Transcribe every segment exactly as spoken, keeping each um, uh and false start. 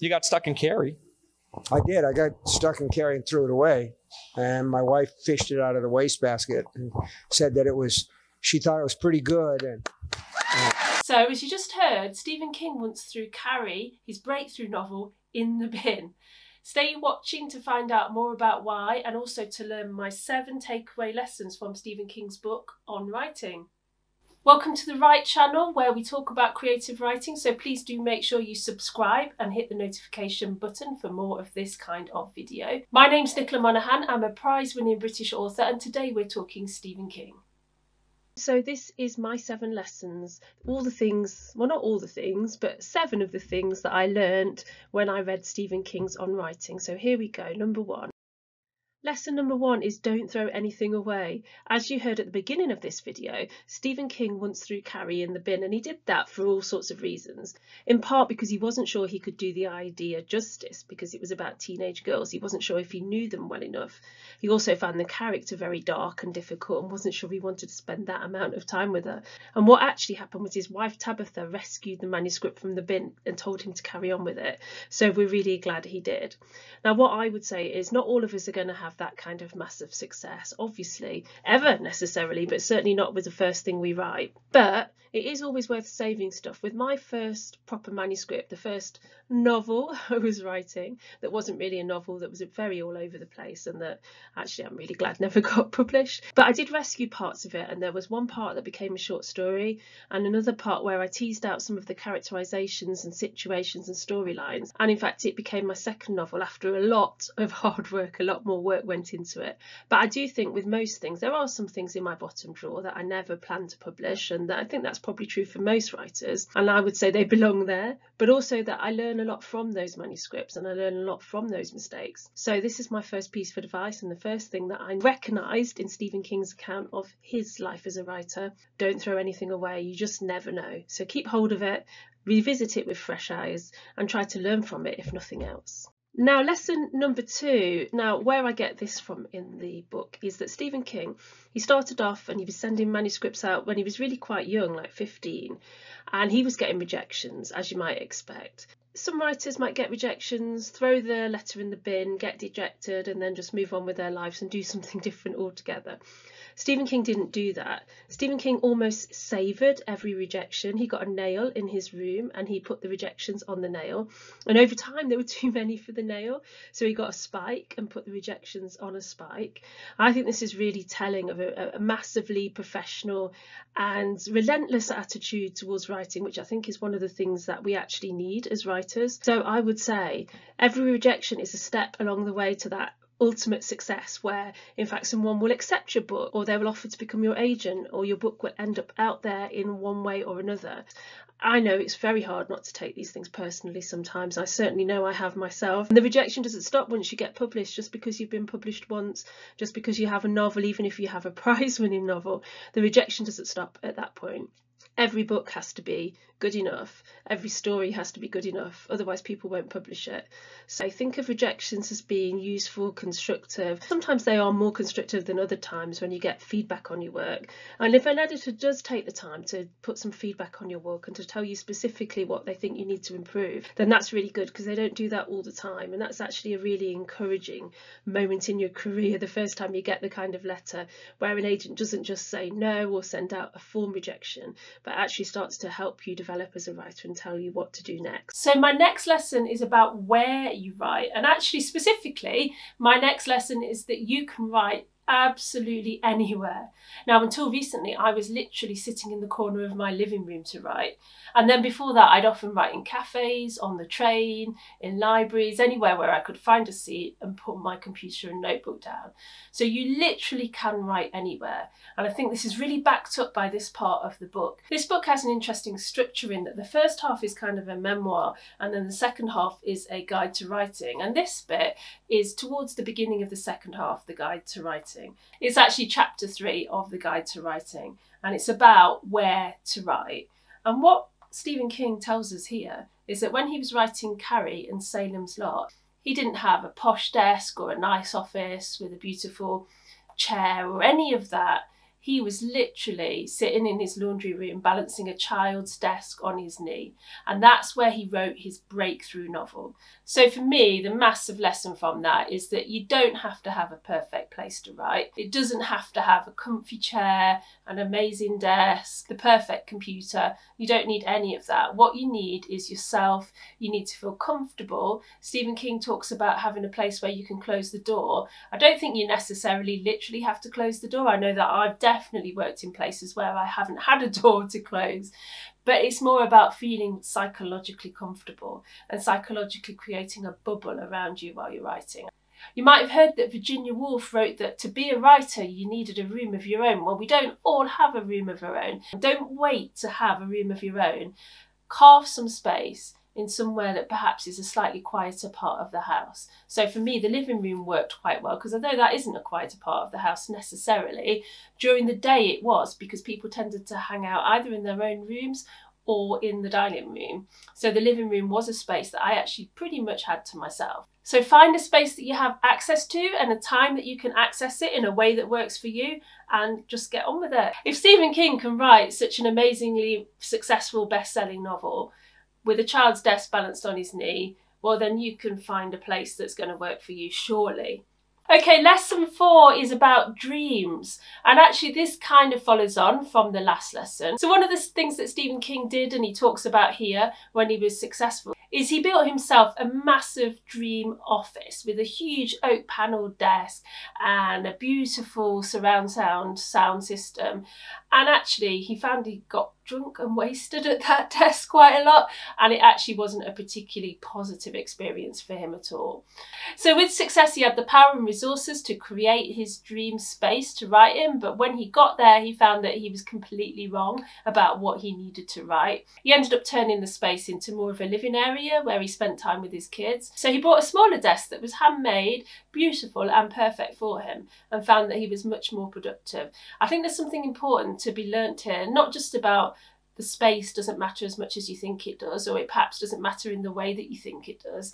You got stuck in Carrie. I did. I got stuck in Carrie and threw it away. And my wife fished it out of the wastebasket and said that it was, she thought it was pretty good. And, uh. So as you just heard, Stephen King once threw Carrie, his breakthrough novel, in the bin. Stay watching to find out more about why, and also to learn my seven takeaway lessons from Stephen King's book, On Writing. Welcome to the Write Channel, where we talk about creative writing, so please do make sure you subscribe and hit the notification button for more of this kind of video. My name's Nicola Monaghan, I'm a prize-winning British author, and today we're talking Stephen King. So this is my seven lessons, all the things, well not all the things, but seven of the things that I learnt when I read Stephen King's On Writing. So here we go, number one. Lesson number one is don't throw anything away. As you heard at the beginning of this video, Stephen King once threw Carrie in the bin, and he did that for all sorts of reasons. In part because he wasn't sure he could do the idea justice, because it was about teenage girls. He wasn't sure if he knew them well enough. He also found the character very dark and difficult and wasn't sure he wanted to spend that amount of time with her. And what actually happened was his wife Tabitha rescued the manuscript from the bin and told him to carry on with it. So we're really glad he did. Now what I would say is not all of us are going to have that kind of massive success, obviously, ever necessarily, but certainly not with the first thing we write. But it is always worth saving stuff. With my first proper manuscript, the first novel I was writing, that wasn't really a novel, that was very all over the place, and that actually I'm really glad never got published. But I did rescue parts of it, and there was one part that became a short story and another part where I teased out some of the characterizations and situations and storylines. And in fact, it became my second novel after a lot of hard work, a lot more work went into it. But I do think with most things, there are some things in my bottom drawer that I never planned to publish, and that I think that's probably true for most writers, and I would say they belong there, but also that I learn a lot from those manuscripts and I learn a lot from those mistakes. So this is my first piece of advice, and the first thing that I recognised in Stephen King's account of his life as a writer: don't throw anything away, you just never know. So keep hold of it, revisit it with fresh eyes, and try to learn from it if nothing else. Now, lesson number two. Now, where I get this from in the book is that Stephen King, he started off and he was sending manuscripts out when he was really quite young, like fifteen, and he was getting rejections, as you might expect. Some writers might get rejections, throw their letter in the bin, get dejected, and then just move on with their lives and do something different altogether. Stephen King didn't do that. Stephen King almost savoured every rejection. He got a nail in his room and he put the rejections on the nail. And over time, there were too many for the nail. So he got a spike and put the rejections on a spike. I think this is really telling of a, a massively professional and relentless attitude towards writing, which I think is one of the things that we actually need as writers. So I would say every rejection is a step along the way to that ultimate success, where in fact someone will accept your book, or they will offer to become your agent, or your book will end up out there in one way or another. I know it's very hard not to take these things personally sometimes. I certainly know I have myself. And the rejection doesn't stop once you get published. Just because you've been published once, just because you have a novel, even if you have a prize-winning novel, the rejection doesn't stop at that point. Every book has to be good enough. Every story has to be good enough. Otherwise, people won't publish it. So I think of rejections as being useful, constructive. Sometimes they are more constructive than other times when you get feedback on your work. And if an editor does take the time to put some feedback on your work and to tell you specifically what they think you need to improve, then that's really good, because they don't do that all the time. And that's actually a really encouraging moment in your career, the first time you get the kind of letter where an agent doesn't just say no or send out a form rejection, but actually starts to help you develop as a writer and tell you what to do next. So my next lesson is about where you write, and actually specifically my next lesson is that you can write absolutely anywhere. Now, until recently, I was literally sitting in the corner of my living room to write. And then before that, I'd often write in cafes, on the train, in libraries, anywhere where I could find a seat and put my computer and notebook down. So you literally can write anywhere. And I think this is really backed up by this part of the book. This book has an interesting structure in that the first half is kind of a memoir, and then the second half is a guide to writing. And this bit is towards the beginning of the second half, the guide to writing. It's actually chapter three of the guide to writing, and it's about where to write. And what Stephen King tells us here is that when he was writing Carrie and Salem's Lot, he didn't have a posh desk or a nice office with a beautiful chair or any of that. He was literally sitting in his laundry room balancing a child's desk on his knee, and that's where he wrote his breakthrough novel. So for me, the massive lesson from that is that you don't have to have a perfect place to write. It doesn't have to have a comfy chair, an amazing desk, the perfect computer. You don't need any of that. What you need is yourself. You need to feel comfortable. Stephen King talks about having a place where you can close the door. I don't think you necessarily literally have to close the door. I know that I've definitely worked in places where I haven't had a door to close, but it's more about feeling psychologically comfortable and psychologically creating a bubble around you while you're writing. You might have heard that Virginia Woolf wrote that to be a writer you needed a room of your own. Well, we don't all have a room of our own. Don't wait to have a room of your own. Carve some space in somewhere that perhaps is a slightly quieter part of the house. So for me, the living room worked quite well, because although that isn't a quieter part of the house necessarily, during the day it was, because people tended to hang out either in their own rooms or in the dining room. So the living room was a space that I actually pretty much had to myself. So find a space that you have access to and a time that you can access it in a way that works for you, and just get on with it. If Stephen King can write such an amazingly successful best-selling novel with a child's desk balanced on his knee, well then you can find a place that's going to work for you, surely. Okay, lesson four is about dreams, and actually this kind of follows on from the last lesson. So one of the things that Stephen King did, and he talks about here when he was successful, is he built himself a massive dream office with a huge oak panelled desk and a beautiful surround sound sound system. And actually he found he got drunk and wasted at that desk quite a lot, and it actually wasn't a particularly positive experience for him at all. So with success he had the power and resources to create his dream space to write in, but when he got there he found that he was completely wrong about what he needed to write. He ended up turning the space into more of a living area where he spent time with his kids. So he bought a smaller desk that was handmade, beautiful and perfect for him, and found that he was much more productive. I think there's something important to be learnt here, not just about the space doesn't matter as much as you think it does, or it perhaps doesn't matter in the way that you think it does,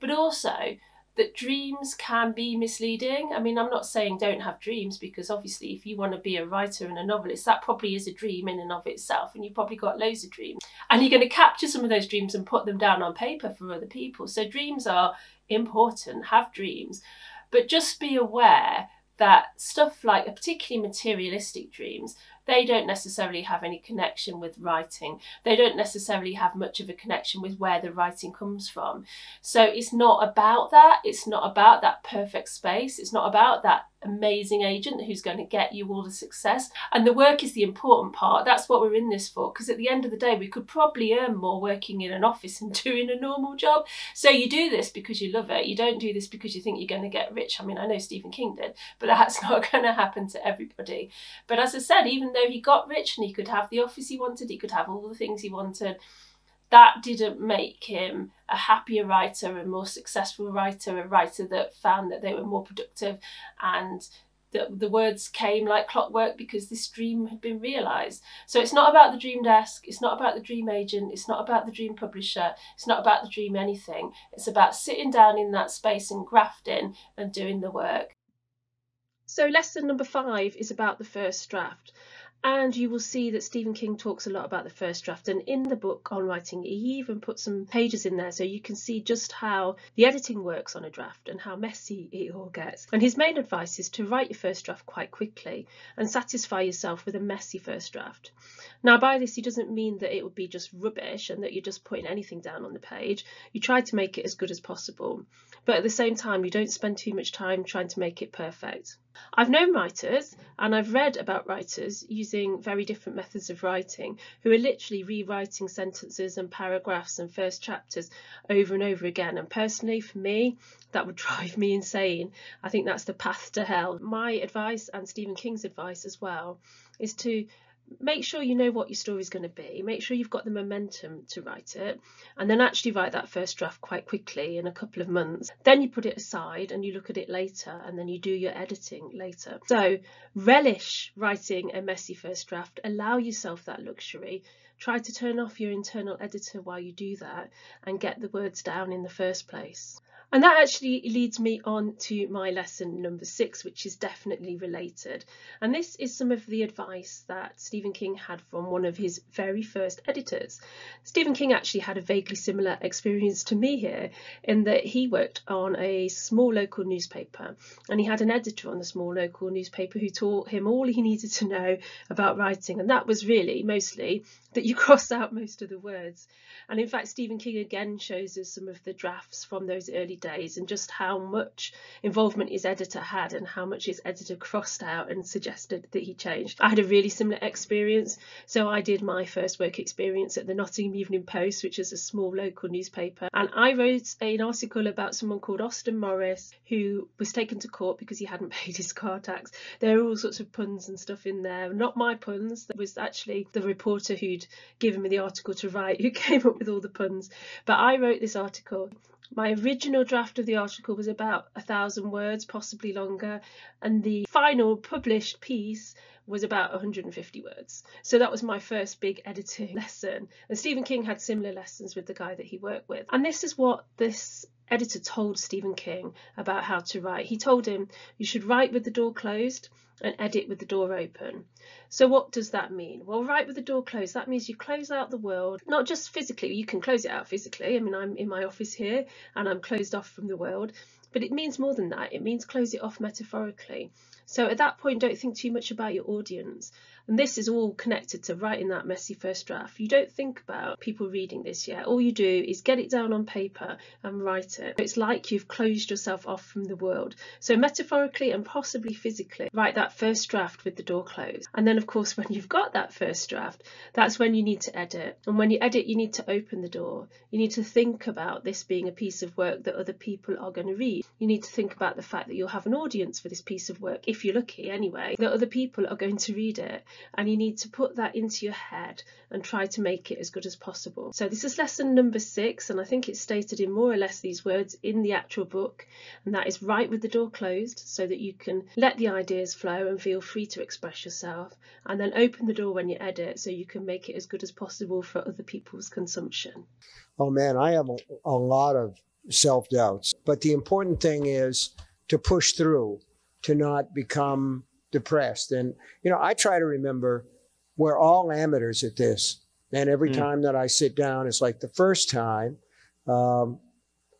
but also that dreams can be misleading. I mean, I'm not saying don't have dreams, because obviously if you want to be a writer and a novelist, that probably is a dream in and of itself, and you've probably got loads of dreams, and you're going to capture some of those dreams and put them down on paper for other people. So dreams are important, have dreams, but just be aware that stuff like, particularly materialistic dreams, they don't necessarily have any connection with writing. They don't necessarily have much of a connection with where the writing comes from. So it's not about that. It's not about that perfect space. It's not about that amazing agent who's going to get you all the success. And the work is the important part. That's what we're in this for, because at the end of the day, we could probably earn more working in an office and doing a normal job. So you do this because you love it. You don't do this because you think you're going to get rich. I mean, I know Stephen King did, but that's not going to happen to everybody. But as I said, even though he got rich and he could have the office he wanted, he could have all the things he wanted, that didn't make him a happier writer, a more successful writer, a writer that found that they were more productive and that the words came like clockwork because this dream had been realised. So it's not about the dream desk, it's not about the dream agent, it's not about the dream publisher, it's not about the dream anything. It's about sitting down in that space and grafting and doing the work. So lesson number five is about the first draft. And you will see that Stephen King talks a lot about the first draft, and in the book On Writing he even put some pages in there so you can see just how the editing works on a draft and how messy it all gets. And his main advice is to write your first draft quite quickly and satisfy yourself with a messy first draft. Now by this he doesn't mean that it would be just rubbish and that you're just putting anything down on the page. You try to make it as good as possible, but at the same time you don't spend too much time trying to make it perfect. I've known writers, and I've read about writers using very different methods of writing, who are literally rewriting sentences and paragraphs and first chapters over and over again. And personally, for me, that would drive me insane. I think that's the path to hell. My advice, and Stephen King's advice as well, is to make sure you know what your story is going to be, make sure you've got the momentum to write it, and then actually write that first draft quite quickly in a couple of months. Then you put it aside and you look at it later, and then you do your editing later. So relish writing a messy first draft, allow yourself that luxury, try to turn off your internal editor while you do that and get the words down in the first place. And that actually leads me on to my lesson number six, which is definitely related. And this is some of the advice that Stephen King had from one of his very first editors. Stephen King actually had a vaguely similar experience to me here, in that he worked on a small local newspaper, and he had an editor on the small local newspaper who taught him all he needed to know about writing. And that was really mostly that you cross out most of the words. And in fact, Stephen King again shows us some of the drafts from those early days and just how much involvement his editor had and how much his editor crossed out and suggested that he changed. I had a really similar experience. So I did my first work experience at the Nottingham Evening Post, which is a small local newspaper. And I wrote an article about someone called Austin Morris, who was taken to court because he hadn't paid his car tax. There are all sorts of puns and stuff in there. Not my puns. That was actually the reporter who'd given me the article to write who came up with all the puns. But I wrote this article. My original draft of the article was about a thousand words, possibly longer, and the final published piece was about one hundred fifty words. So that was my first big editing lesson. And Stephen King had similar lessons with the guy that he worked with. And this is what this editor told Stephen King about how to write. He told him, you should write with the door closed and edit with the door open. So what does that mean? Well, write with the door closed, that means you close out the world, not just physically. You can close it out physically. I mean, I'm in my office here and I'm closed off from the world, but it means more than that. It means close it off metaphorically. So at that point, don't think too much about your audience. And this is all connected to writing that messy first draft. You don't think about people reading this yet. All you do is get it down on paper and write it. It's like you've closed yourself off from the world. So metaphorically and possibly physically, write that first draft with the door closed. And then, of course, when you've got that first draft, that's when you need to edit. And when you edit, you need to open the door. You need to think about this being a piece of work that other people are going to read. You need to think about the fact that you'll have an audience for this piece of work, if you're lucky anyway, that other people are going to read it, and you need to put that into your head and try to make it as good as possible. So this is lesson number six, and I think it's stated in more or less these words in the actual book, and that is write with the door closed so that you can let the ideas flow and feel free to express yourself, and then open the door when you edit so you can make it as good as possible for other people's consumption. Oh man, I have a, a lot of self-doubts. But the important thing is to push through, to not become depressed. And, you know, I try to remember we're all amateurs at this. And every mm. time that I sit down, it's like the first time. Um,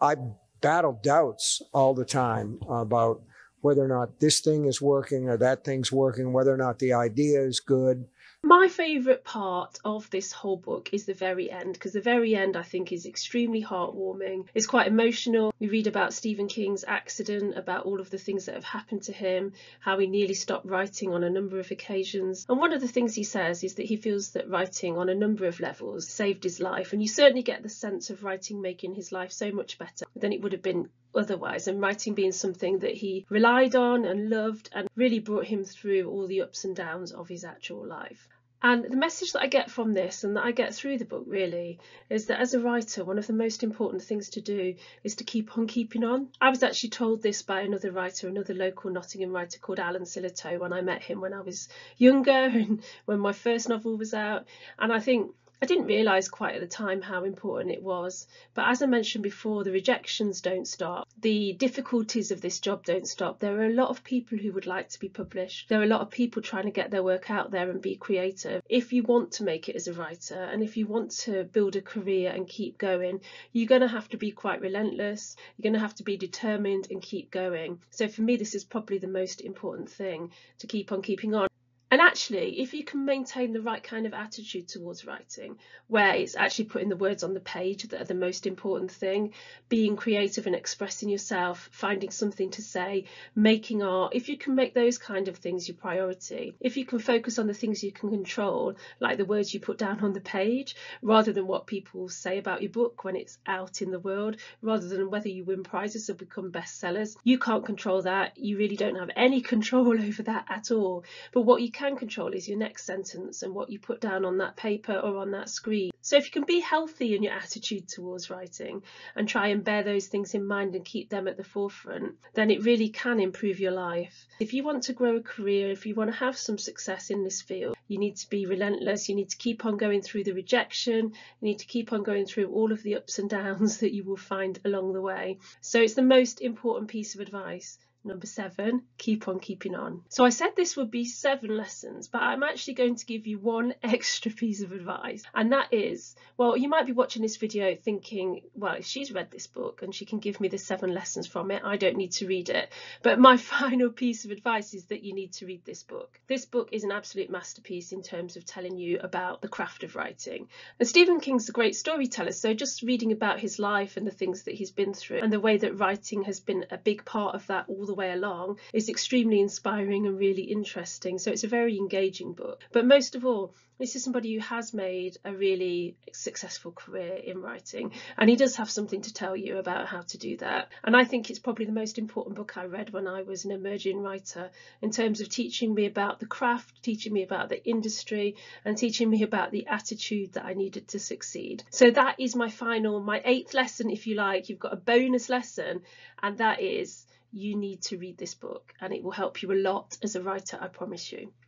I battle doubts all the time about whether or not this thing is working or that thing's working, whether or not the idea is good. My favourite part of this whole book is the very end, because the very end, I think, is extremely heartwarming. It's quite emotional. We read about Stephen King's accident, about all of the things that have happened to him, how he nearly stopped writing on a number of occasions. And one of the things he says is that he feels that writing on a number of levels saved his life. And you certainly get the sense of writing making his life so much better than it would have been otherwise, and writing being something that he relied on and loved and really brought him through all the ups and downs of his actual life. And the message that I get from this, and that I get through the book really, is that as a writer, one of the most important things to do is to keep on keeping on. I was actually told this by another writer, another local Nottingham writer called Alan Sillitoe, when I met him when I was younger and when my first novel was out. And I think I didn't realise quite at the time how important it was, but as I mentioned before, the rejections don't stop, the difficulties of this job don't stop. There are a lot of people who would like to be published. There are a lot of people trying to get their work out there and be creative. If you want to make it as a writer, and if you want to build a career and keep going, you're going to have to be quite relentless. You're going to have to be determined and keep going. So for me, this is probably the most important thing, to keep on keeping on. And actually, if you can maintain the right kind of attitude towards writing, where it's actually putting the words on the page that are the most important thing, being creative and expressing yourself, finding something to say, making art, if you can make those kind of things your priority, if you can focus on the things you can control, like the words you put down on the page, rather than what people say about your book when it's out in the world, rather than whether you win prizes or become bestsellers, you can't control that. You really don't have any control over that at all. But what you can control is your next sentence and what you put down on that paper or on that screen. So if you can be healthy in your attitude towards writing and try and bear those things in mind and keep them at the forefront, then it really can improve your life. If you want to grow a career, if you want to have some success in this field, you need to be relentless. You need to keep on going through the rejection. You need to keep on going through all of the ups and downs that you will find along the way. So it's the most important piece of advice. Number seven, keep on keeping on. So I said this would be seven lessons, but I'm actually going to give you one extra piece of advice. And that is, well, you might be watching this video thinking, well, if she's read this book and she can give me the seven lessons from it, I don't need to read it. But my final piece of advice is that you need to read this book. This book is an absolute masterpiece in terms of telling you about the craft of writing. And Stephen King's a great storyteller, so just reading about his life and the things that he's been through and the way that writing has been a big part of that all the way along is extremely inspiring and really interesting. So it's a very engaging book. But most of all, this is somebody who has made a really successful career in writing, and he does have something to tell you about how to do that. And I think it's probably the most important book I read when I was an emerging writer, in terms of teaching me about the craft, teaching me about the industry, and teaching me about the attitude that I needed to succeed. So that is my final, my eighth lesson, if you like. You've got a bonus lesson, and that is, you need to read this book, and it will help you a lot as a writer, I promise you.